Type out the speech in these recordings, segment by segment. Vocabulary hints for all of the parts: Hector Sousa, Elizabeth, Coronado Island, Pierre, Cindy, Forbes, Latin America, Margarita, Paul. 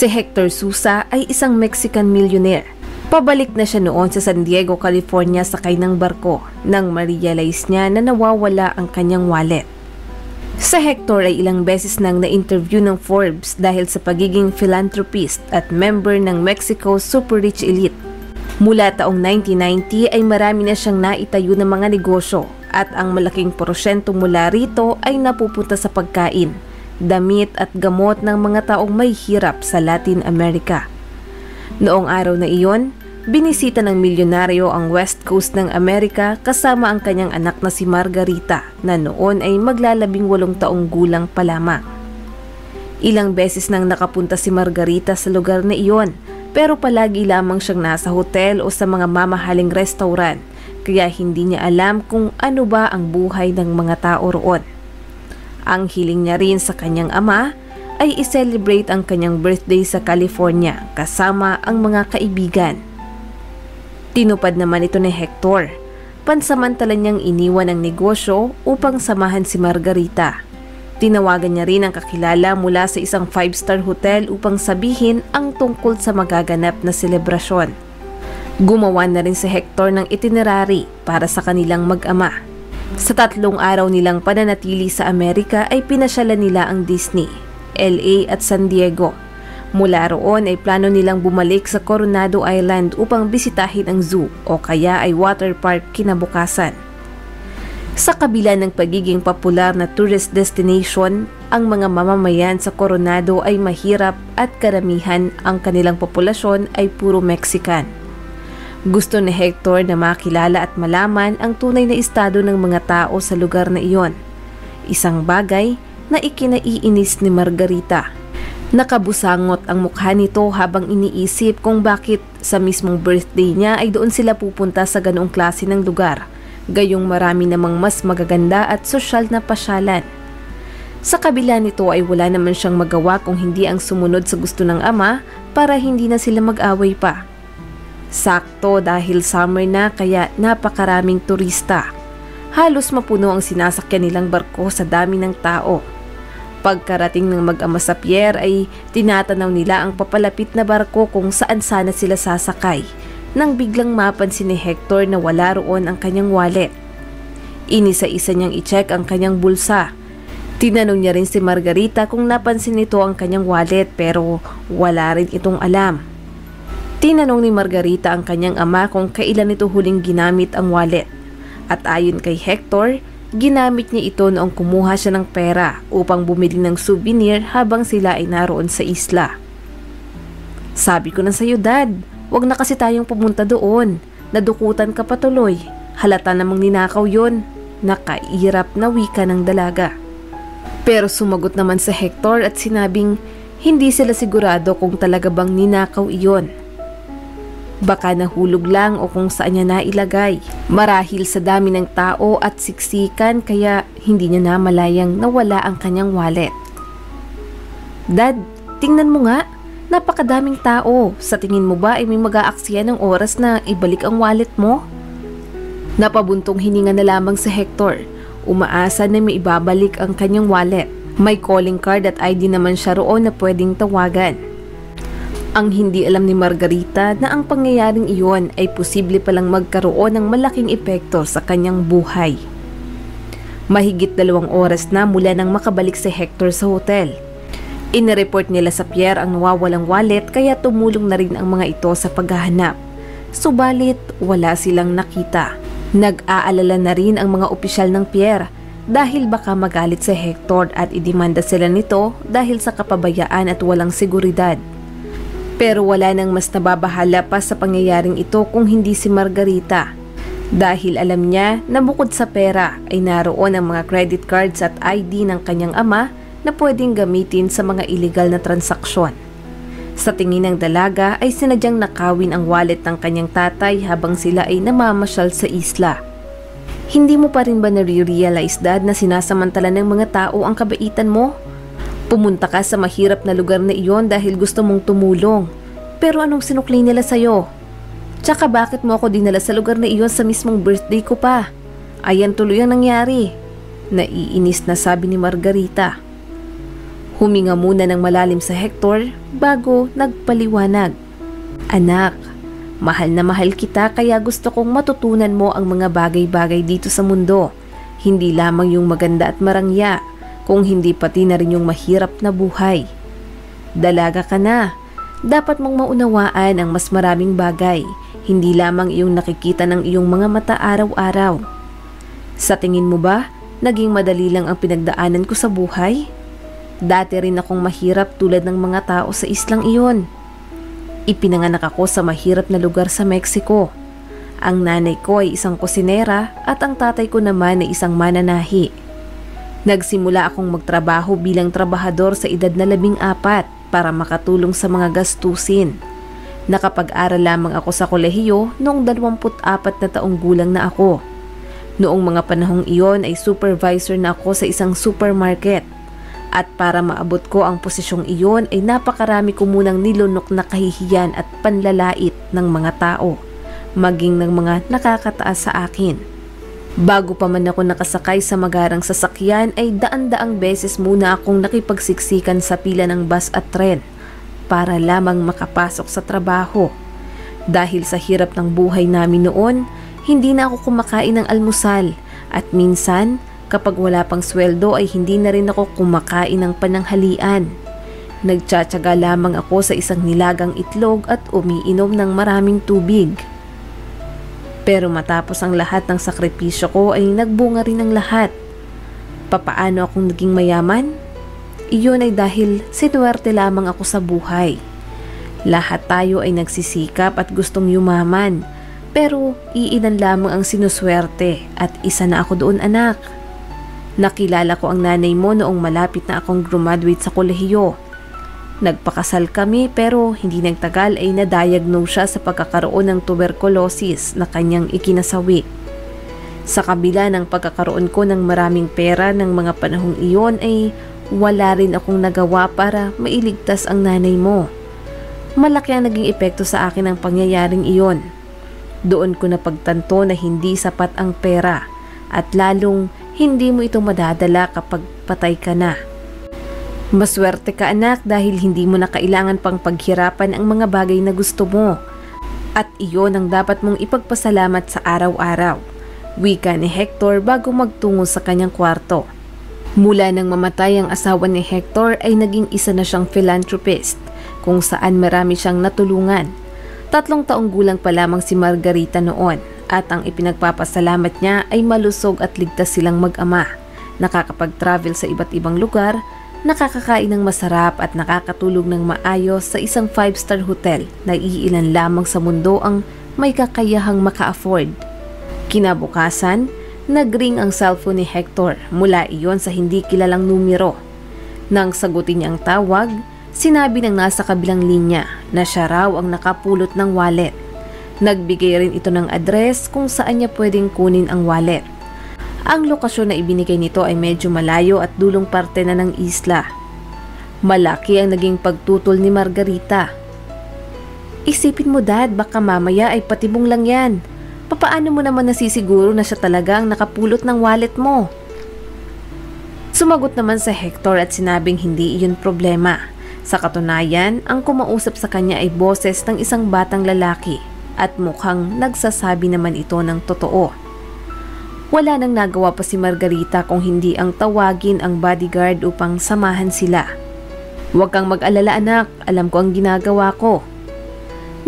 Si Hector Sousa ay isang Mexican millionaire. Pabalik na siya noon sa San Diego, California sakay ng barko nang ma-realize niya na nawawala ang kanyang wallet. Si Hector ay ilang beses nang na-interview ng Forbes dahil sa pagiging philanthropist at member ng Mexico's super rich elite. Mula taong 1990 ay marami na siyang naitayo ng mga negosyo at ang malaking porsyento mula rito ay napupunta sa pagkain, damit at gamot ng mga taong may hirap sa Latin America. Noong araw na iyon, binisita ng milyonaryo ang West Coast ng Amerika kasama ang kanyang anak na si Margarita na noon ay maglalabing 8 taong gulang pa lamang. Ilang beses nang nakapunta si Margarita sa lugar na iyon pero palagi lamang siyang nasa hotel o sa mga mamahaling restaurant kaya hindi niya alam kung ano ba ang buhay ng mga tao roon. Ang hiling niya rin sa kanyang ama ay i-celebrate ang kanyang birthday sa California kasama ang mga kaibigan. Tinupad naman ito ni Hector. Pansamantala niyang iniwan ang negosyo upang samahan si Margarita. Tinawagan niya rin ang kakilala mula sa isang 5-star hotel upang sabihin ang tungkol sa magaganap na selebrasyon. Gumawa na rin si Hector ng itinerary para sa kanilang mag-ama. Sa 3 araw nilang pananatili sa Amerika ay pinasyalan nila ang Disney, LA at San Diego. Mula roon ay plano nilang bumalik sa Coronado Island upang bisitahin ang zoo o kaya ay water park kinabukasan. Sa kabila ng pagiging popular na tourist destination, ang mga mamamayan sa Coronado ay mahirap at karamihan ang kanilang populasyon ay puro Mexican. Gusto ni Hector na makilala at malaman ang tunay na estado ng mga tao sa lugar na iyon. Isang bagay na ikinaiinis ni Margarita. Nakabusangot ang mukha nito habang iniisip kung bakit sa mismong birthday niya ay doon sila pupunta sa ganoong klase ng lugar, gayong marami namang mas magaganda at sosyal na pasyalan. Sa kabila nito ay wala naman siyang magawa kung hindi ang sumunod sa gusto ng ama para hindi na sila mag-away pa. Sakto dahil summer na kaya napakaraming turista. Halos mapuno ang sinasakyan nilang barko sa dami ng tao. Pagkarating ng mag-ama sa Pierre ay tinatanaw nila ang papalapit na barko kung saan sana sila sasakay nang biglang mapansin ni Hector na wala roon ang kanyang wallet. Inisa-isa niyang i-check ang kanyang bulsa. Tinanong niya rin si Margarita kung napansin nito ang kanyang wallet pero wala rin itong alam. Tinanong ni Margarita ang kanyang ama kung kailan ito huling ginamit ang wallet. At ayon kay Hector, ginamit niya ito noong kumuha siya ng pera upang bumili ng souvenir habang sila ay naroon sa isla. "Sabi ko na sa'yo, Dad, wag na kasi tayong pumunta doon. Nadukutan ka patuloy. Halata namang ninakaw yon." Nakairap na wika ng dalaga. Pero sumagot naman si Hector at sinabing hindi sila sigurado kung talaga bang ninakaw iyon. Baka nahulog lang o kung saan niya nailagay. Marahil sa dami ng tao at siksikan kaya hindi niya namalayang nawala ang kanyang wallet. "Dad, tingnan mo nga. Napakadaming tao. Sa tingin mo ba ay may mag-aaksaya ng oras na ibalik ang wallet mo?" Napabuntong hininga na lamang si Hector. Umaasa na may ibabalik ang kanyang wallet. May calling card at ID naman siya roon na pwedeng tawagan. Ang hindi alam ni Margarita na ang pangyayaring iyon ay posible palang magkaroon ng malaking epekto sa kanyang buhay. Mahigit 2 oras na mula nang makabalik si Hector sa hotel. Inireport nila sa Pierre ang nawawalang wallet kaya tumulong na rin ang mga ito sa paghahanap. Subalit wala silang nakita. Nag-aalala na rin ang mga opisyal ng Pierre dahil baka magalit si Hector at idemanda sila nito dahil sa kapabayaan at walang seguridad. Pero wala nang mas nababahala pa sa pangyayaring ito kung hindi si Margarita. Dahil alam niya na bukod sa pera ay naroon ang mga credit cards at ID ng kanyang ama na pwedeng gamitin sa mga illegal na transaksyon. Sa tingin ng dalaga ay sinadyang nakawin ang wallet ng kanyang tatay habang sila ay namamasyal sa isla. "Hindi mo pa rin ba nare-realize, Dad, na sinasamantala ng mga tao ang kabaitan mo? Pumunta ka sa mahirap na lugar na iyon dahil gusto mong tumulong. Pero anong sinuklay nila sa'yo? Tsaka bakit mo ako dinala sa lugar na iyon sa mismong birthday ko pa? Ayan tuloy ang nangyari." Naiinis na sabi ni Margarita. Huminga muna ng malalim sa Hector bago nagpaliwanag. Anak, mahal na mahal kita kaya gusto kong matutunan mo ang mga bagay-bagay dito sa mundo. Hindi lamang yung maganda at marangya, kung hindi pati na rin yung mahirap na buhay. Dalaga ka na. Dapat mong maunawaan ang mas maraming bagay, hindi lamang iyong nakikita ng iyong mga mata araw-araw. Sa tingin mo ba, naging madali lang ang pinagdaanan ko sa buhay? Dati rin akong mahirap tulad ng mga tao sa islang iyon. Ipinanganak ako sa mahirap na lugar sa Mexico. Ang nanay ko ay isang kusinera at ang tatay ko naman ay isang mananahi. Nagsimula akong magtrabaho bilang trabahador sa edad na 14 para makatulong sa mga gastusin. Nakapag-aral lamang ako sa kolehiyo noong 24 na taong gulang na ako. Noong mga panahong iyon ay supervisor na ako sa isang supermarket. At para maabot ko ang posisyong iyon ay napakarami ko munang nilunok na kahihiyan at panlalait ng mga tao, maging ng mga nakakataas sa akin. Bago pa man ako nakasakay sa magarang sasakyan ay daan-daang beses muna akong nakipagsiksikan sa pila ng bus at tren para lamang makapasok sa trabaho. Dahil sa hirap ng buhay namin noon, hindi na ako kumakain ng almusal at minsan, kapag wala pang sweldo ay hindi na rin ako kumakain ng pananghalian. Nagtsatsaga lamang ako sa isang nilagang itlog at umiinom ng maraming tubig. Pero matapos ang lahat ng sakripisyo ko ay nagbunga rin ang lahat. Papaano akong naging mayaman? Iyon ay dahil sinuwerte lamang ako sa buhay. Lahat tayo ay nagsisikap at gustong yumaman, pero iilan lamang ang sinuswerte at isa na ako doon, anak. Nakilala ko ang nanay mo noong malapit na akong graduate sa kolehiyo. Nagpakasal kami pero hindi nagtagal ay na-diagnose siya sa pagkakaroon ng tuberculosis na kanyang ikinasawi. Sa kabila ng pagkakaroon ko ng maraming pera ng mga panahong iyon ay wala rin akong nagawa para mailigtas ang nanay mo. Malaki ang naging epekto sa akin ang pangyayaring iyon. Doon ko napagtanto na hindi sapat ang pera at lalong hindi mo ito madadala kapag patay ka na. Maswerte ka, anak, dahil hindi mo na kailangan pang paghirapan ang mga bagay na gusto mo. At iyon ang dapat mong ipagpasalamat sa araw-araw. Wika ni Hector bago magtungo sa kanyang kwarto. Mula nang mamatay ang asawa ni Hector ay naging isa na siyang philanthropist, kung saan marami siyang natulungan. 3 taong gulang pa lamang si Margarita noon. At ang ipinagpapasalamat niya ay malusog at ligtas silang mag-ama, nakakapag-travel sa iba't ibang lugar, nakakakain ng masarap at nakakatulog ng maayos sa isang 5-star hotel na iilan lamang sa mundo ang may kakayahang maka-afford. Kinabukasan, nagring ang cellphone ni Hector mula iyon sa hindi kilalang numero. Nang sagutin niya ang tawag, sinabi ng nasa kabilang linya na siya raw ang nakapulot ng wallet. Nagbigay rin ito ng address kung saan niya pwedeng kunin ang wallet. Ang lokasyon na ibinigay nito ay medyo malayo at dulong parte na ng isla. Malaki ang naging pagtutol ni Margarita. Isipin mo, Dad, baka mamaya ay patibong lang yan. Papaano mo naman nasisiguro na siya talaga ang nakapulot ng wallet mo? Sumagot naman sa Hector at sinabing hindi iyon problema. Sa katunayan, ang kumausap sa kanya ay boses ng isang batang lalaki. At mukhang nagsasabi naman ito ng totoo. Wala nang nagawa pa si Margarita kung hindi ang tawagin ang bodyguard upang samahan sila. Huwag kang mag-alala, anak, alam ko ang ginagawa ko.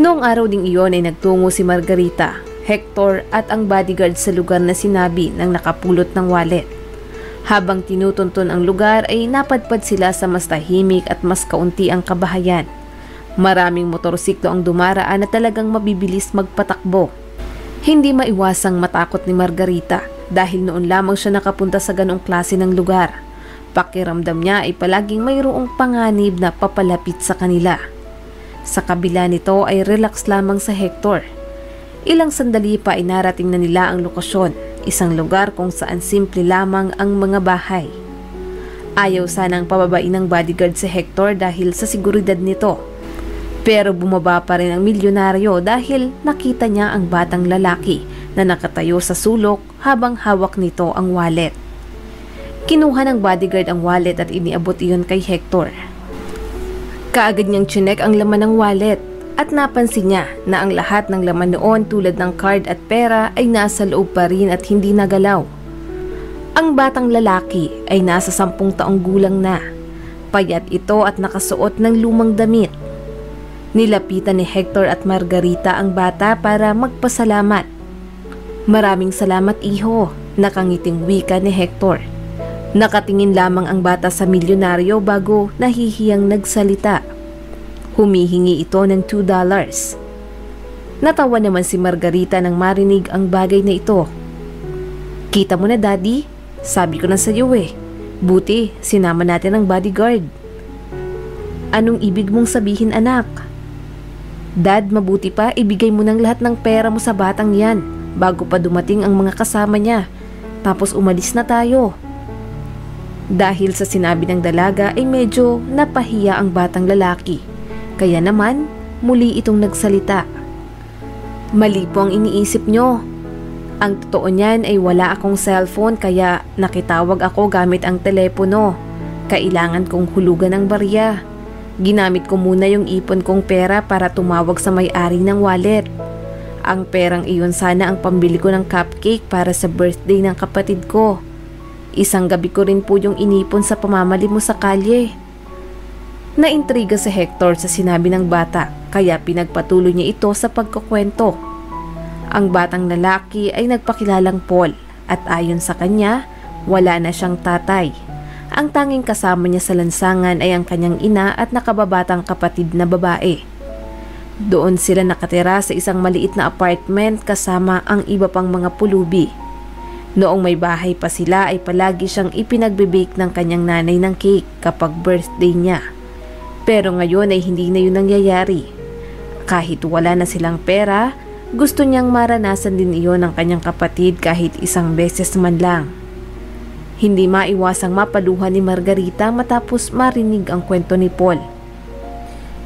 Noong araw ding iyon ay nagtungo si Margarita, Hector at ang bodyguard sa lugar na sinabi ng nakapulot ng wallet. Habang tinutuntun ang lugar ay napadpad sila sa mas tahimik at mas kaunti ang kabahayan. Maraming motorsiklo ang dumaraan na talagang mabibilis magpatakbo. Hindi maiwasang matakot ni Margarita dahil noon lamang siya nakapunta sa ganong klase ng lugar. Pakiramdam niya ay palaging mayroong panganib na papalapit sa kanila. Sa kabila nito ay relax lamang sa Hector. Ilang sandali pa ay narating na nila ang lokasyon, isang lugar kung saan simple lamang ang mga bahay. Ayaw sanang pababain ng bodyguard si Hector dahil sa seguridad nito. Pero bumaba pa rin ang milyonaryo dahil nakita niya ang batang lalaki na nakatayo sa sulok habang hawak nito ang wallet. Kinuha ng bodyguard ang wallet at iniabot iyon kay Hector. Kaagad niyang chinek ang laman ng wallet at napansin niya na ang lahat ng laman noon tulad ng card at pera ay nasa loob pa rin at hindi nagalaw. Ang batang lalaki ay nasa 10 taong gulang na. Payat ito at nakasuot ng lumang damit. Nilapitan ni Hector at Margarita ang bata para magpasalamat. "Maraming salamat, iho," nakangiting wika ni Hector. Nakatingin lamang ang bata sa milyonaryo bago nahihiyang nagsalita. Humihingi ito ng $2. Natawa naman si Margarita nang marinig ang bagay na ito. "Kita mo na, Daddy, sabi ko na sa iyo eh. Buti, sinama natin ang bodyguard." "Anong ibig mong sabihin, anak?" "Dad, mabuti pa ibigay mo ng lahat ng pera mo sa batang yan bago pa dumating ang mga kasama niya. Tapos umalis na tayo." Dahil sa sinabi ng dalaga ay medyo napahiya ang batang lalaki. Kaya naman, muli itong nagsalita. "Mali po ang iniisip nyo. Ang totoo niyan ay wala akong cellphone kaya nakitawag ako gamit ang telepono. Kailangan kong hulugan ng barya. Ginamit ko muna yung ipon kong pera para tumawag sa may-ari ng wallet. Ang perang iyon sana ang pambili ko ng cupcake para sa birthday ng kapatid ko. Isang gabi ko rin po yung inipon sa pamamali mo sa kalye." Naintriga si Hector sa sinabi ng bata kaya pinagpatuloy niya ito sa pagkukwento. Ang batang lalaki ay nagpakilalang Paul at ayon sa kanya, wala na siyang tatay. Ang tanging kasama niya sa lansangan ay ang kanyang ina at nakababatang kapatid na babae. Doon sila nakatira sa isang maliit na apartment kasama ang iba pang mga pulubi. Noong may bahay pa sila ay palagi siyang ipinagbibake ng kanyang nanay ng cake kapag birthday niya. Pero ngayon ay hindi na yun nangyayari. Kahit wala na silang pera, gusto niyang maranasan din iyon ng kanyang kapatid kahit isang beses man lang. Hindi maiwasang mapaluha ni Margarita matapos marinig ang kwento ni Paul.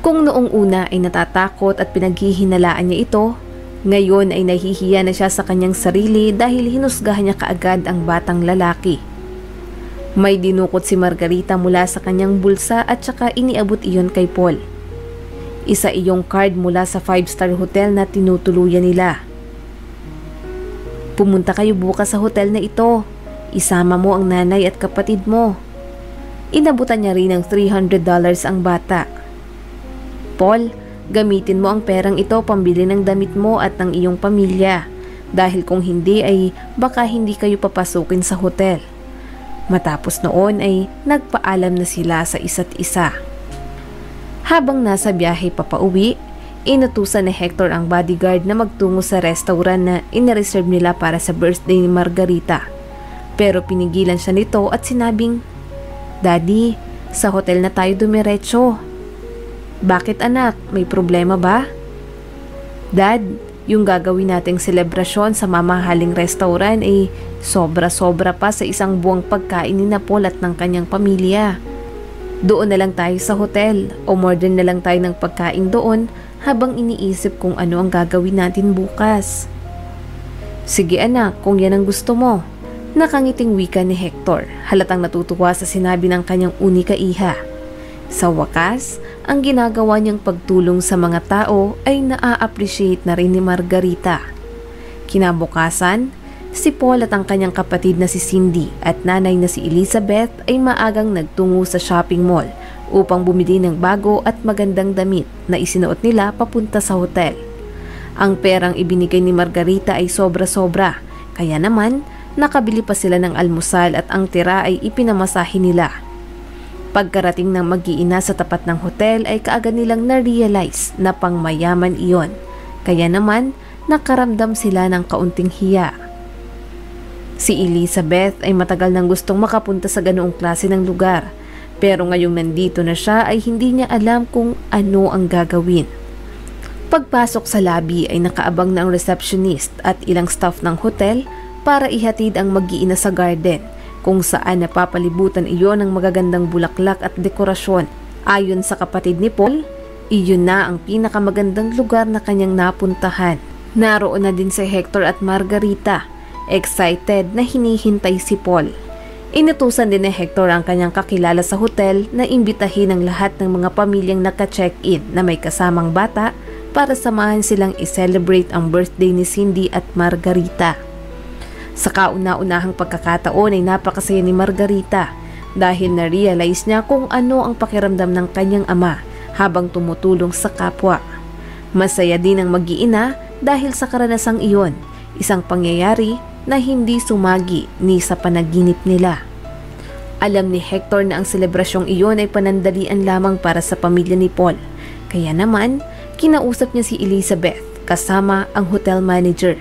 Kung noong una ay natatakot at pinaghihinalaan niya ito, ngayon ay nahihiya na siya sa kanyang sarili dahil hinusgahan niya kaagad ang batang lalaki. May dinukot si Margarita mula sa kanyang bulsa at saka iniabot iyon kay Paul. Isa iyong card mula sa 5-star hotel na tinutuluyan nila. "Pumunta kayo bukas sa hotel na ito. Isama mo ang nanay at kapatid mo." Inabutan niya rin ng $300 ang bata. "Paul, gamitin mo ang perang ito pambili ng damit mo at ng iyong pamilya dahil kung hindi ay baka hindi kayo papasukin sa hotel." Matapos noon ay nagpaalam na sila sa isa't isa. Habang nasa biyahe papauwi, inutusan ni Hector ang bodyguard na magtungo sa restaurant na inareserve nila para sa birthday ni Margarita. Pero pinigilan siya nito at sinabing, "Daddy, sa hotel na tayo dumiretso." "Bakit anak, may problema ba?" "Dad, yung gagawin nating selebrasyon sa mamahaling restaurant ay sobra-sobra pa sa isang buwang pagkain ni Paul at ng kanyang pamilya. Doon na lang tayo sa hotel o modern na lang tayo ng pagkain doon habang iniisip kung ano ang gagawin natin bukas." "Sige anak, kung yan ang gusto mo." Nakangiting wika ni Hector, halatang natutuwa sa sinabi ng kanyang unika iha. Sa wakas, ang ginagawa niyang pagtulong sa mga tao ay naa-appreciate na rin ni Margarita. Kinabukasan, si Paul at ang kanyang kapatid na si Cindy at nanay na si Elizabeth ay maagang nagtungo sa shopping mall upang bumili ng bago at magandang damit na isinuot nila papunta sa hotel. Ang perang ibinigay ni Margarita ay sobra-sobra, kaya naman, nakabili pa sila ng almusal at ang tira ay ipinamasahe nila. Pagkarating ng mag-iina sa tapat ng hotel ay kaagad nilang na-realize na pangmayaman iyon. Kaya naman, nakaramdam sila ng kaunting hiya. Si Elizabeth ay matagal nang gustong makapunta sa ganoong klase ng lugar. Pero ngayong nandito na siya ay hindi niya alam kung ano ang gagawin. Pagpasok sa lobby ay nakaabang na ang receptionist at ilang staff ng hotel para ihatid ang mag-iina sa garden kung saan napapalibutan iyon ng magagandang bulaklak at dekorasyon. Ayon sa kapatid ni Paul, iyon na ang pinakamagandang lugar na kanyang napuntahan. Naroon na din si Hector at Margarita, excited na hinihintay si Paul. Inutusan din ni Hector ang kanyang kakilala sa hotel na imbitahin ang lahat ng mga pamilyang naka-check-in na may kasamang bata para samahan silang i-celebrate ang birthday ni Cindy at Margarita. Sa kauna-unahang pagkakataon ay napakasaya ni Margarita dahil na-realize niya kung ano ang pakiramdam ng kanyang ama habang tumutulong sa kapwa. Masaya din ang mag-iina dahil sa karanasang iyon, isang pangyayari na hindi sumagi ni sa panaginip nila. Alam ni Hector na ang selebrasyong iyon ay panandalian lamang para sa pamilya ni Paul. Kaya naman, kinausap niya si Elizabeth kasama ang hotel manager.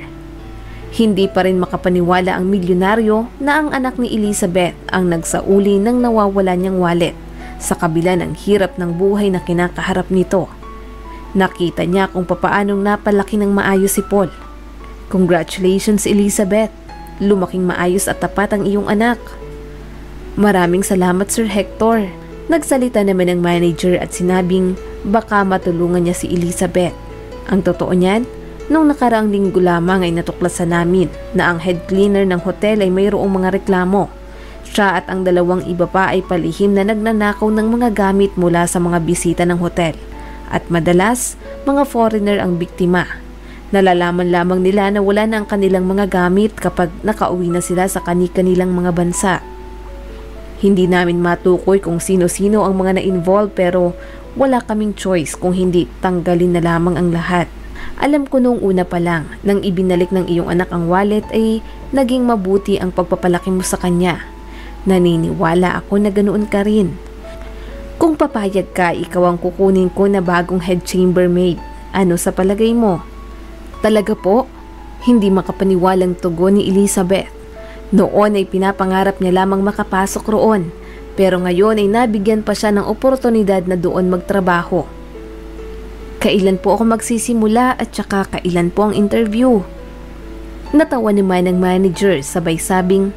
Hindi pa rin makapaniwala ang milyonaryo na ang anak ni Elizabeth ang nagsauli ng nawawala niyang wallet sa kabila ng hirap ng buhay na kinakaharap nito. Nakita niya kung papaanong napalaki ng maayos si Paul. Congratulations, Elizabeth. Lumaking maayos at tapat ang iyong anak. Maraming salamat, Sir Hector. Nagsalita naman ang manager at sinabing baka matulungan niya si Elizabeth. Ang totoo niyan, nung nakaraang linggo lamang ay natuklasan namin na ang head cleaner ng hotel ay mayroong mga reklamo. Siya at ang dalawang iba pa ay palihim na nagnanakaw ng mga gamit mula sa mga bisita ng hotel. At madalas, mga foreigner ang biktima. Nalalaman lamang nila na wala na ang kanilang mga gamit kapag nakauwi na sila sa kanilang mga bansa. Hindi namin matukoy kung sino-sino ang mga na-involve pero wala kaming choice kung hindi tanggalin na lamang ang lahat. Alam ko noong una pa lang, nang ibinalik ng iyong anak ang wallet ay naging mabuti ang pagpapalaki mo sa kanya. Naniniwala ako na ganoon ka rin. Kung papayag ka, ikaw ang kukunin ko na bagong head chambermaid. Ano sa palagay mo? Talaga po, hindi makapaniwalang tugon ni Elizabeth. Noon ay pinapangarap niya lamang makapasok roon, pero ngayon ay nabigyan pa siya ng oportunidad na doon magtrabaho. Kailan po ako magsisimula at saka kailan po ang interview? Natawa naman ang manager sabay sabing,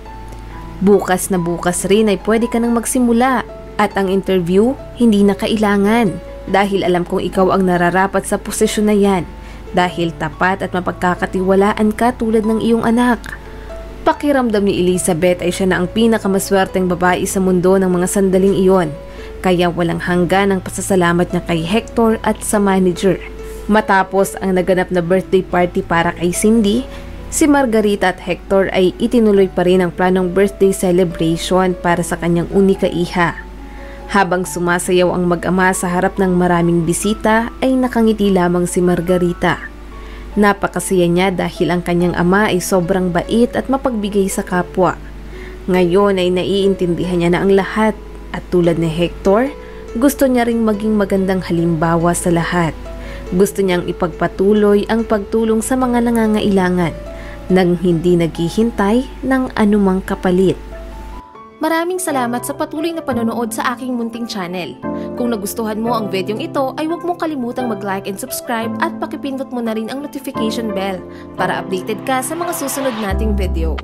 bukas na bukas rin ay pwede ka nang magsimula at ang interview hindi na kailangan dahil alam kong ikaw ang nararapat sa posisyon na yan. Dahil tapat at mapagkakatiwalaan ka tulad ng iyong anak. Pakiramdam ni Elizabeth ay siya na ang pinakamaswerteng babae sa mundo ng mga sandaling iyon. Kaya walang hanggan ang pasasalamat niya kay Hector at sa manager. Matapos ang naganap na birthday party para kay Cindy, si Margarita at Hector ay itinuloy pa rin ang planong birthday celebration para sa kanyang unika iha. Habang sumasayaw ang mag-ama sa harap ng maraming bisita ay nakangiti lamang si Margarita. Napakasaya niya dahil ang kanyang ama ay sobrang bait at mapagbigay sa kapwa. Ngayon ay naiintindihan niya na ang lahat at tulad ni Hector, gusto niya ring maging magandang halimbawa sa lahat. Gusto niyang ipagpatuloy ang pagtulong sa mga nangangailangan nang hindi naghihintay ng anumang kapalit. Maraming salamat sa patuloy na panonood sa aking munting channel. Kung nagustuhan mo ang videong ito ay huwag mong kalimutang mag-like and subscribe at pakipindot mo na rin ang notification bell para updated ka sa mga susunod nating video.